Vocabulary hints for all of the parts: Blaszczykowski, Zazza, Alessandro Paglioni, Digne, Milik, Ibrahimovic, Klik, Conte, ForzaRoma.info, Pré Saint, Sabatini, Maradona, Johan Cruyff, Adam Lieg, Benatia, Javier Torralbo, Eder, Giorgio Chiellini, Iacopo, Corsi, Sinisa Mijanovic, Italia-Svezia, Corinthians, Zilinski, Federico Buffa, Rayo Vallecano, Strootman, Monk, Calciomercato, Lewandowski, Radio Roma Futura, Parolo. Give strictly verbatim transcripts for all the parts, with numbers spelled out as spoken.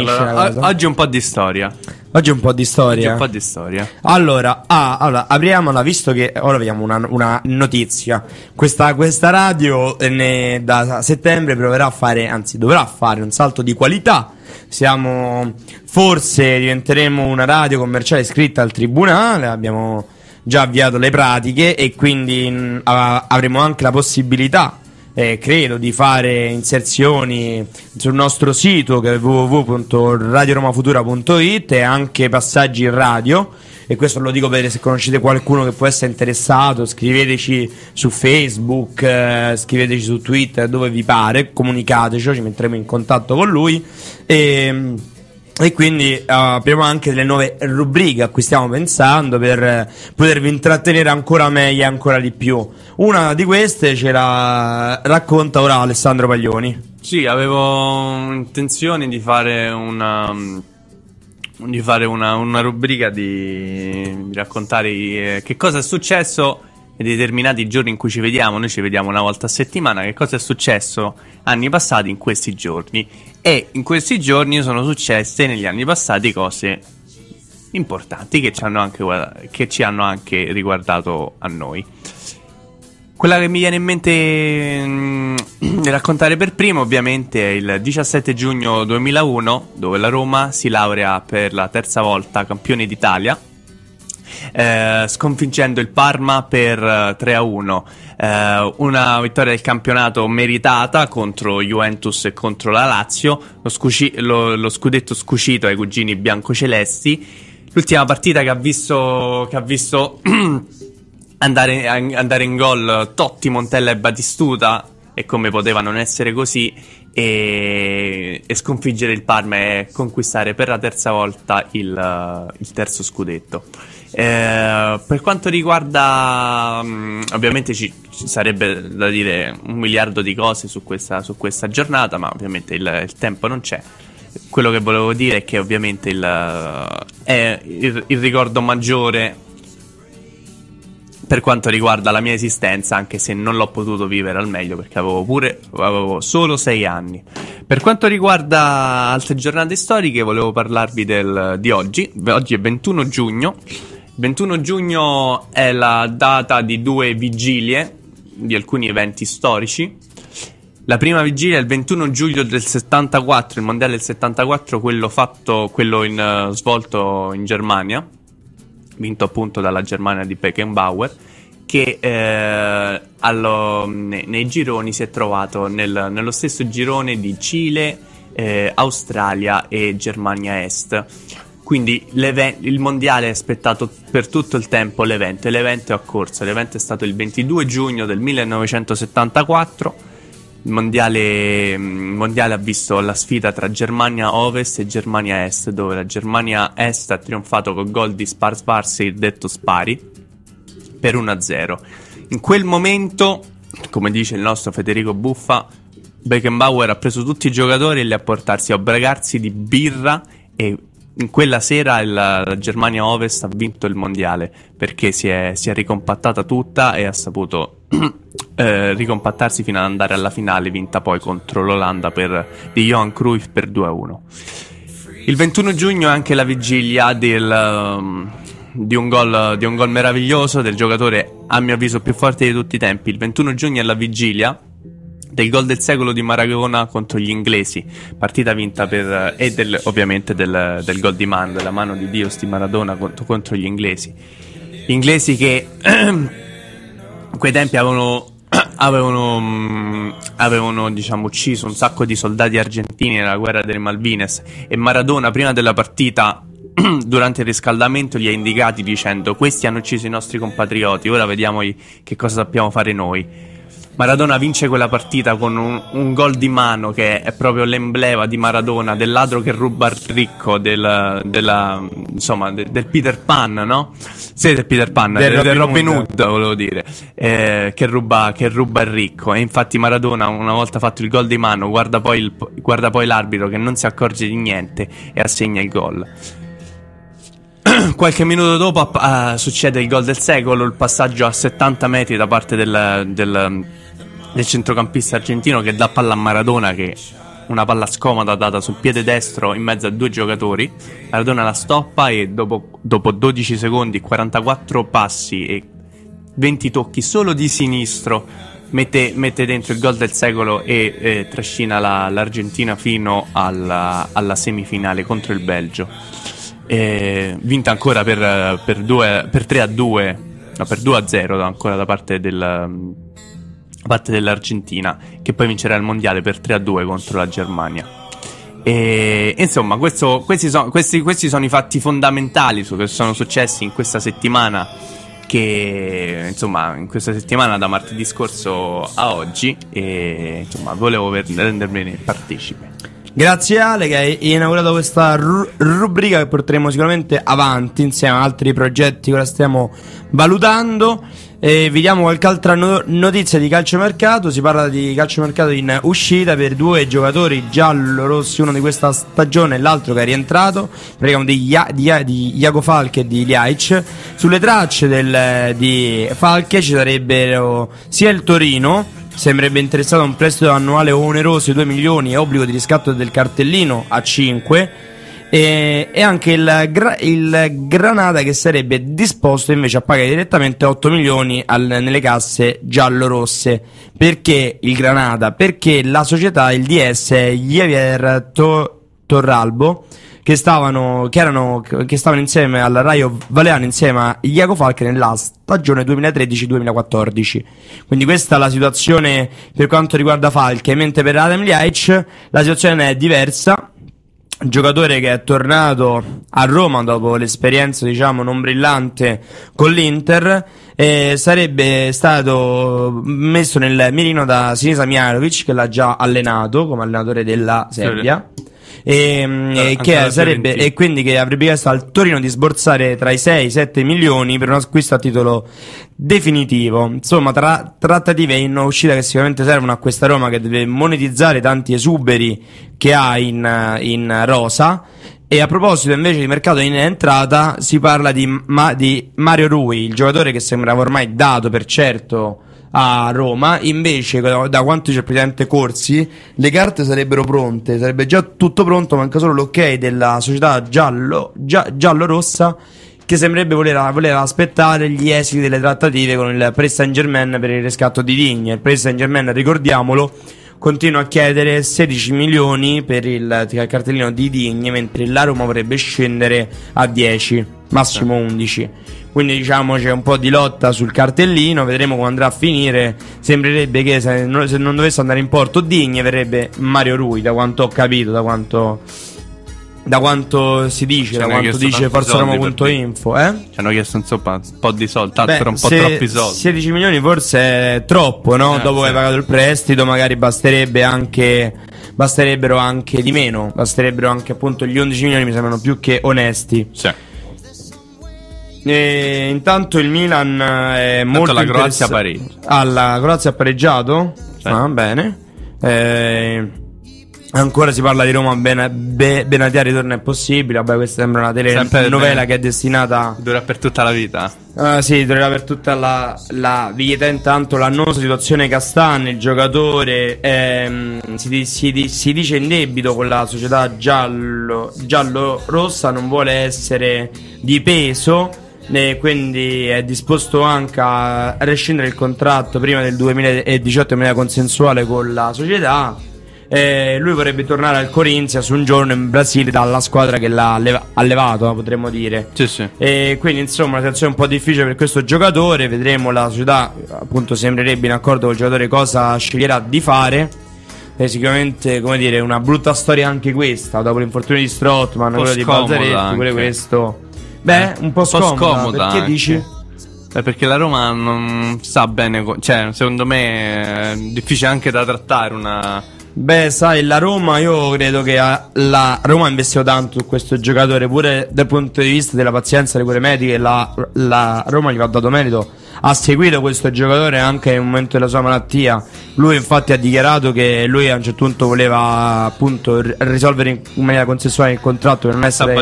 Allora, oggi un po' di storia. Oggi un po' di storia. Oggi un po' di storia. Allora, ah, allora apriamola, visto che ora vediamo una, una notizia. Questa, questa radio ne, da settembre proverà a fare, anzi dovrà fare un salto di qualità. Siamo, forse diventeremo una radio commerciale iscritta al tribunale. Abbiamo già avviato le pratiche e quindi mh, avremo anche la possibilità, Eh, credo, di fare inserzioni sul nostro sito che è w w w punto radio roma futura punto i t e anche passaggi in radio. E questo lo dico per se conoscete qualcuno che può essere interessato, scriveteci su Facebook, eh, scriveteci su Twitter, dove vi pare, comunicateci, ci metteremo in contatto con lui. E, e quindi eh, apriamo anche delle nuove rubriche a cui stiamo pensando per eh, potervi intrattenere ancora meglio e ancora di più. Una di queste ce la racconta ora Alessandro Paglioni. Sì, avevo intenzione di fare una di fare una, una rubrica di, di raccontare eh, che cosa è successo nei determinati giorni in cui ci vediamo. Noi ci vediamo una volta a settimana. Che cosa è successo anni passati in questi giorni? E in questi giorni sono successe negli anni passati cose importanti che ci hanno anche, che ci hanno anche riguardato a noi. Quella che mi viene in mente mm, raccontare per primo ovviamente è il diciassette giugno duemilauno, dove la Roma si laurea per la terza volta campione d'Italia, eh, sconfiggendo il Parma per tre a uno, eh, una vittoria del campionato meritata contro Juventus e contro la Lazio, lo, scuci- lo, lo scudetto scucito ai cugini biancocelesti, l'ultima partita che ha visto... Che ha visto Andare, andare in gol Totti, Montella e Batistuta, e come poteva non essere così, e, e sconfiggere il Parma e conquistare per la terza volta il, il terzo scudetto. Eh, per quanto riguarda, ovviamente ci, ci sarebbe da dire un miliardo di cose su questa, su questa giornata, ma ovviamente il, il tempo non c'è. Quello che volevo dire è che ovviamente il, è il, il ricordo maggiore per quanto riguarda la mia esistenza, anche se non l'ho potuto vivere al meglio perché avevo pure avevo solo sei anni. Per quanto riguarda altre giornate storiche, volevo parlarvi del, di oggi. Oggi è ventuno giugno. ventuno giugno è la data di due vigilie di alcuni eventi storici. La prima vigilia è il ventuno giugno del settantaquattro, il mondiale del settantaquattro, quello fatto, quello in, uh, svolto in Germania, vinto appunto dalla Germania di Beckenbauer, che eh, allo, ne, nei gironi si è trovato nel, nello stesso girone di Cile, eh, Australia e Germania Est. Quindi il mondiale è aspettato per tutto il tempo l'evento, e l'evento è accorso. L'evento è stato il ventidue giugno del millenovecentosettantaquattro. Il mondiale, mondiale ha visto la sfida tra Germania Ovest e Germania Est, dove la Germania Est ha trionfato con gol di Spars-Pars e il detto Spari per uno a zero. In quel momento, come dice il nostro Federico Buffa, Beckenbauer ha preso tutti i giocatori e li ha portati a ubriacarsi di birra, e in quella sera la, la Germania Ovest ha vinto il mondiale perché si è, si è ricompattata tutta e ha saputo Eh, ricompattarsi fino ad andare alla finale, vinta poi contro l'Olanda per, di Johan Cruyff per due a uno. Il ventuno giugno è anche la vigilia del, um, di, un gol, di un gol meraviglioso del giocatore a mio avviso più forte di tutti i tempi. Il ventuno giugno è la vigilia del gol del secolo di Maradona contro gli inglesi, partita vinta per e del, ovviamente del, del gol di mano, della mano di Dio di Maradona contro, contro gli inglesi inglesi che in quei tempi avevano avevano, avevano diciamo, ucciso un sacco di soldati argentini nella guerra delle Malvinas, e Maradona prima della partita durante il riscaldamento li ha indicati dicendo: questi hanno ucciso i nostri compatrioti, ora vediamo che cosa sappiamo fare noi. Maradona vince quella partita con un, un gol di mano che è proprio l'emblema di Maradona, del ladro che ruba al ricco, del, della, insomma, del, del Peter Pan, no? Sì, del Peter Pan, del, del, del Robin Hood, Hood volevo dire, eh, che ruba che ruba al ricco. E infatti Maradona, una volta fatto il gol di mano, guarda poi, il, guarda poi l'arbitro che non si accorge di niente e assegna il gol. Qualche minuto dopo uh, succede il gol del secolo, il passaggio a settanta metri da parte del, del, del centrocampista argentino che dà palla a Maradona, che una palla scomoda data sul piede destro in mezzo a due giocatori. Maradona la stoppa e dopo, dopo dodici secondi, quarantaquattro passi e venti tocchi solo di sinistro mette, mette dentro il gol del secolo e eh, trascina la, l'Argentina fino alla, alla semifinale contro il Belgio, eh, vinta ancora per, per, due, per tre a due, no, per due a zero ancora da parte del... parte dell'Argentina, che poi vincerà il mondiale per tre a due contro la Germania. E insomma, questo, questi, sono, questi, questi sono i fatti fondamentali che sono successi in questa settimana, che insomma in questa settimana da martedì scorso a oggi, e insomma volevo rendermene partecipe. Grazie Ale che hai inaugurato questa ru- rubrica che porteremo sicuramente avanti insieme ad altri progetti che ora stiamo valutando. E vediamo qualche altra no- notizia di calciomercato. Si parla di calciomercato in uscita per due giocatori giallorossi, uno di questa stagione e l'altro che è rientrato. Parliamo di, Ia- di, Ia- di Iago Falque e di Ilijaš. Sulle tracce del, di Falque ci sarebbero sia il Torino, sembrerebbe interessato a un prestito annuale oneroso di due milioni e obbligo di riscatto del cartellino a cinque, e, e anche il, gra, il Granada, che sarebbe disposto invece a pagare direttamente otto milioni al, nelle casse giallorosse. Perché il Granada? Perché la società, il D S Javier Torralbo, che stavano, che, erano, che stavano insieme al Rayo Vallecano insieme a Iago Falque nella stagione duemilatredici duemilaquattordici. Quindi questa è la situazione per quanto riguarda Falque, mentre per Adam Lieg la situazione è diversa. Giocatore che è tornato a Roma dopo l'esperienza, diciamo, non brillante con l'Inter, e sarebbe stato messo nel mirino da Sinisa Mijanovic, che l'ha già allenato come allenatore della Serbia. Sì. E, e, che sarebbe, e quindi che avrebbe chiesto al Torino di sborsare tra i sei e i sette milioni per un acquisto a titolo definitivo. Insomma, tra trattative in uscita che sicuramente servono a questa Roma, che deve monetizzare tanti esuberi che ha in, in rosa. E a proposito invece di mercato in entrata, si parla di, ma, di Mario Rui, il giocatore che sembrava ormai dato per certo a Roma. Invece, da quanto dice il presidente Corsi, le carte sarebbero pronte, sarebbe già tutto pronto, manca solo l'ok della società giallo, gia, giallo-rossa, che sembrerebbe voler, voler aspettare gli esiti delle trattative con il Pré Saint per il riscatto di Digne. Il Pré Saint, ricordiamolo, continua a chiedere sedici milioni per il cartellino di Digne, mentre la Roma vorrebbe scendere a dieci, massimo undici. Quindi diciamo c'è un po' di lotta sul cartellino, vedremo come andrà a finire. Sembrerebbe che se non, se non dovesse andare in porto Digne, verrebbe Mario Rui, da quanto ho capito, da quanto, da quanto si dice, da quanto dice Forza Roma punto info. eh? Ci hanno chiesto insomma un po' di soldi, tanto un po' se, troppi soldi. sedici milioni forse è troppo, no? Eh, Dopo sì. che hai pagato il prestito magari basterebbe anche, basterebbero anche di meno, basterebbero anche appunto gli undici milioni, mi sembrano più che onesti. Sì. E intanto il Milan è intanto molto la Croazia interessa- alla Croazia ha pareggiato, sì. Ah, bene. E ancora si parla di Roma, ben- Be- Benatia ritorno è possibile. Vabbè, questa sembra una telenovela ben... che è destinata, durerà per tutta la vita. Uh, sì, durerà per tutta la, la vita. Intanto l'annosa situazione Castagna, il giocatore ehm, si, si, si dice in debito con la società giallo, giallo-rossa, non vuole essere di peso, e quindi è disposto anche a rescindere il contratto prima del duemiladiciotto in maniera consensuale con la società. Eh, lui vorrebbe tornare al Corinthians un giorno in Brasile dalla squadra che l'ha leva- allevato, potremmo dire. Sì, sì. Eh, quindi insomma una situazione un po' difficile per questo giocatore. Vedremo la società, appunto, sembrerebbe in accordo col giocatore cosa sceglierà di fare. Eh, sicuramente, come dire, una brutta storia anche questa, dopo l'infortunio di Strootman, quello di Falzaretti, pure questo. Beh, un po' scomoda, un po' scomoda perché anche. Dici? Beh, perché la Roma non sa bene, cioè secondo me è difficile anche da trattare una... Beh, sai, la Roma, io credo che la Roma ha investito tanto su questo giocatore, pure dal punto di vista della pazienza, delle cure mediche, la, la Roma gli va dato merito, ha seguito questo giocatore anche nel momento della sua malattia. Lui infatti ha dichiarato che lui a un certo punto voleva appunto risolvere in maniera consensuale il contratto per non essere,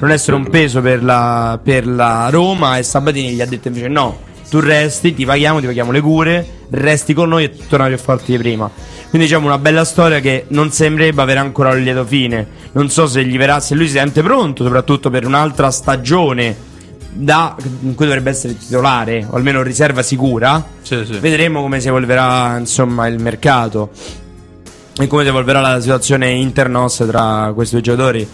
non essere un peso per la, per la Roma, e Sabatini gli ha detto invece no, tu resti, ti paghiamo, ti paghiamo le cure, resti con noi e torna più forte di prima. Quindi diciamo una bella storia che non sembrerebbe avere ancora un lieto fine. Non so se gli verrà, se lui si sente pronto soprattutto per un'altra stagione da, in cui dovrebbe essere titolare o almeno riserva sicura. Sì, sì. Vedremo come si evolverà insomma il mercato e come si evolverà la situazione internos tra questi due giocatori.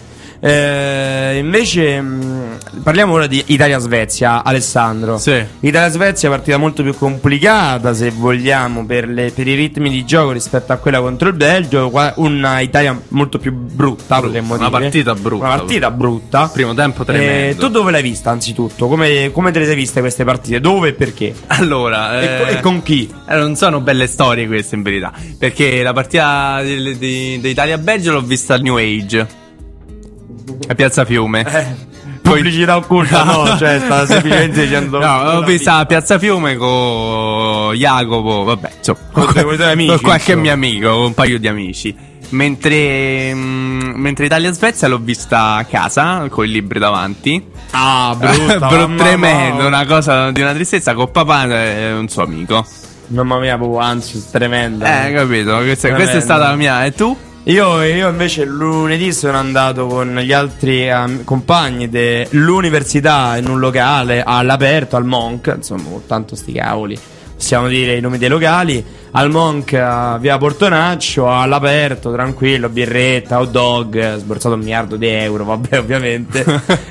Eh, invece mh, parliamo ora di Italia-Svezia, Alessandro. Sì. Italia-Svezia è partita molto più complicata, se vogliamo, per, le, per i ritmi di gioco rispetto a quella contro il Belgio. Una Italia molto più brutta, Bru- potremmo una dire. Partita brutta, una partita brutta. Primo tempo tremendo. Eh, tu dove l'hai vista anzitutto? Come, come te le sei viste queste partite? Dove e perché? Allora, e, eh, co- e con chi? Eh, non sono belle storie queste in verità, perché la partita di, di, di Italia-Belgio l'ho vista al New Age a Piazza Fiume. Eh, pubblicità occulta, no, no, cioè sta semplicemente dicendo. No, ho visto a Piazza Fiume con Iacopo, vabbè, insomma, con, con, con, amici, con qualche insomma. mio amico, con un paio di amici. Mentre mh, mentre Italia-Svezia l'ho vista a casa con i libri davanti. Ah, brutta, Bru- tremendo, una cosa di una tristezza, con papà e un suo amico. Mamma mia, proprio anzi, tremendo. Eh, capito, questa, questa è stata la mia. E tu? Io, io invece lunedì sono andato con gli altri um, compagni dell'università in un locale all'aperto, al Monk, insomma, tanto sti cavoli, possiamo dire i nomi dei locali, al Monk, uh, via Portonaccio, all'aperto, tranquillo, birretta, hot dog, sborsato un miliardo di euro, vabbè ovviamente.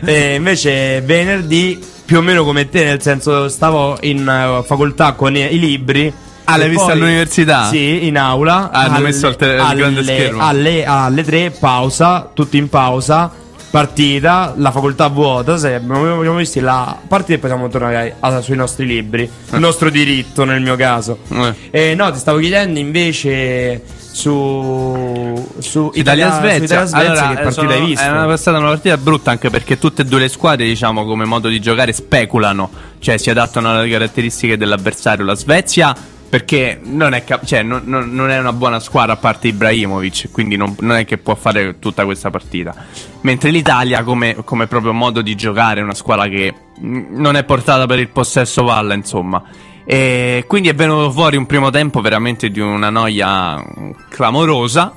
E invece venerdì, più o meno come te, nel senso stavo in uh, facoltà con i, i libri. Ah, l'hai vista all'università? Sì, in aula. Ah, hanno alle, messo il, te- il grande alle, schermo alle, alle tre, pausa, tutti in pausa, partita, la facoltà vuota, se abbiamo, abbiamo visto la partita e poi siamo tornati a, a, sui nostri libri. Il nostro diritto nel mio caso. eh. Eh, No, ti stavo chiedendo invece su, su Italia-Svezia. Allora, che partita sono, hai visto? È una, stata una partita brutta anche perché tutte e due le squadre, diciamo, come modo di giocare speculano, cioè si adattano alle caratteristiche dell'avversario. La Svezia, perché non è, cap- cioè, non, non, non è una buona squadra a parte Ibrahimovic, quindi non, non è che può fare tutta questa partita. Mentre l'Italia, come, come proprio modo di giocare, è una squadra che non è portata per il possesso palla, insomma. E quindi è venuto fuori un primo tempo veramente di una noia clamorosa,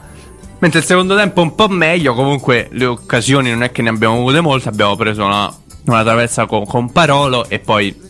mentre il secondo tempo un po' meglio. Comunque le occasioni non è che ne abbiamo avute molte, abbiamo preso una, una traversa con, con Parolo e poi...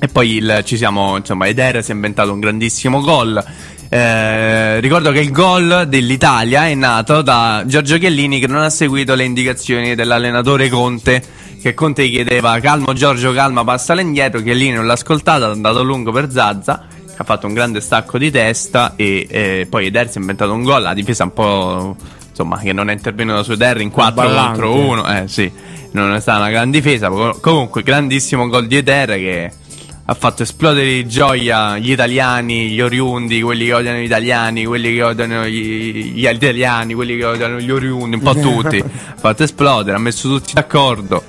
E poi il, ci siamo, insomma, Eder si è inventato un grandissimo gol. Eh, ricordo che il gol dell'Italia è nato da Giorgio Chiellini, che non ha seguito le indicazioni dell'allenatore Conte, che Conte gli chiedeva: calmo Giorgio, calma, passala indietro. Chiellini non l'ha ascoltata, è andato lungo per Zazza, che ha fatto un grande stacco di testa, e eh, poi Eder si è inventato un gol. La difesa un po', insomma, che non è intervenuta su Eder in quattro contro uno, eh sì, non è stata una gran difesa. Comunque grandissimo gol di Eder che ha fatto esplodere di gioia gli italiani, gli oriundi, quelli che odiano gli italiani, quelli che odiano gli, gli italiani, quelli che odiano gli oriundi, un po' tutti. Ha fatto esplodere, ha messo tutti d'accordo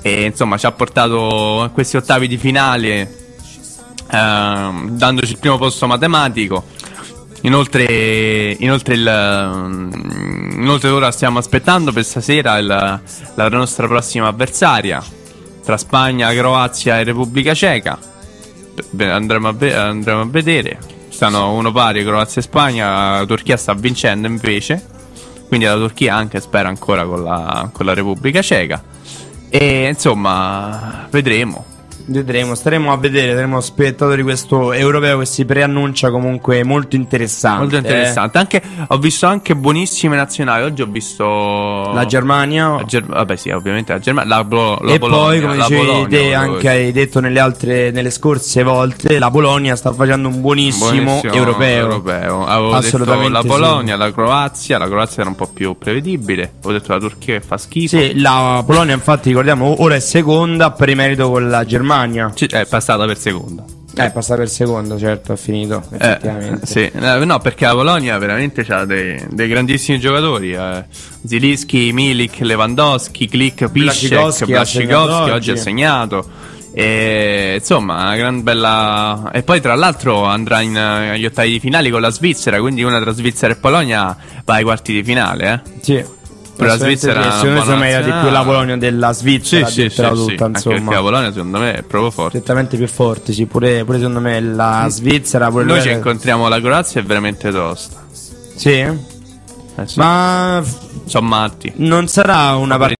e insomma ci ha portato a questi ottavi di finale, ehm, dandoci il primo posto matematico. Inoltre, inoltre, il, inoltre ora stiamo aspettando per stasera il, la nostra prossima avversaria tra Spagna, Croazia e Repubblica Ceca. Andremo a, ve- andremo a vedere. Stanno uno pari Croazia e Spagna. La Turchia sta vincendo invece, quindi la Turchia anche spera ancora con la, con la Repubblica Ceca. E insomma vedremo, vedremo, staremo a vedere, saremo spettatori questo europeo che si preannuncia comunque molto interessante. Molto interessante. Eh. Anche, ho visto anche buonissime nazionali. Oggi ho visto la Germania. La Ger- vabbè, sì, ovviamente la Germania. La Bo- la e Bologna, poi, come dicevi Bologna, te, anche hai detto nelle altre, nelle scorse volte, la Polonia sta facendo un buonissimo, buonissimo europeo. europeo. Avevo assolutamente detto la Polonia, sì. La Croazia. La Croazia era un po' più prevedibile. Ho detto la Turchia che fa schifo. Sì, la Polonia, infatti, ricordiamo, ora è seconda per merito con la Germania. C- è passata per seconda. Eh, è passata per seconda, certo, è finito. Effettivamente. Eh, sì. No, perché la Polonia veramente ha dei, dei grandissimi giocatori. Eh. Zilinski, Milik, Lewandowski, Klik, Piszczek, Blaszczykowski oggi ha segnato. E, insomma, una gran bella. E poi tra l'altro andrà in, agli ottavi di finale con la Svizzera, quindi una tra Svizzera e Polonia va ai quarti di finale. Eh. Sì. la Svizzera è una buona nazionale, di più la Polonia della Svizzera, sì, sì, sì, tutta, sì. Anche perché la Polonia secondo me è proprio forte, certamente più forte, sì, pure, pure secondo me la Svizzera pure. Noi ci incontriamo alla Croazia, è veramente tosta. Sì, eh, sì. Ma sono matti. Non sarà una partita